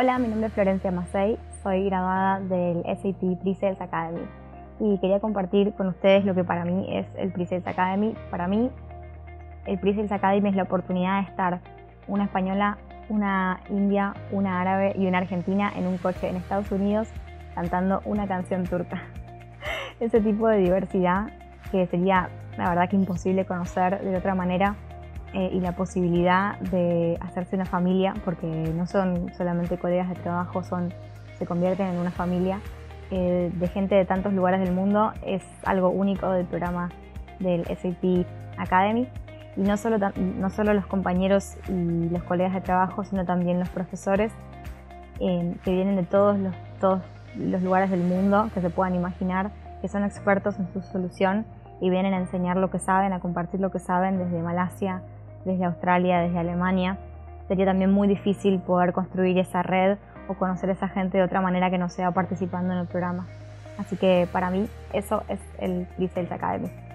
Hola, mi nombre es Florencia Masey, soy graduada del SAT Presales Academy y quería compartir con ustedes lo que para mí es el Presales Academy. Para mí, el Presales Academy es la oportunidad de estar una española, una india, una árabe y una argentina en un coche en Estados Unidos cantando una canción turca. Ese tipo de diversidad que sería, la verdad, que imposible conocer de otra manera. Y la posibilidad de hacerse una familia, porque no son solamente colegas de trabajo, se convierten en una familia de gente de tantos lugares del mundo. Es algo único del programa del SAP Academy, y no solo los compañeros y los colegas de trabajo, sino también los profesores que vienen de todos los lugares del mundo que se puedan imaginar, que son expertos en su solución y vienen a enseñar lo que saben, a compartir lo que saben desde Malasia, desde Australia, desde Alemania. Sería también muy difícil poder construir esa red o conocer a esa gente de otra manera que no sea participando en el programa. Así que para mí eso es el Presales Academy.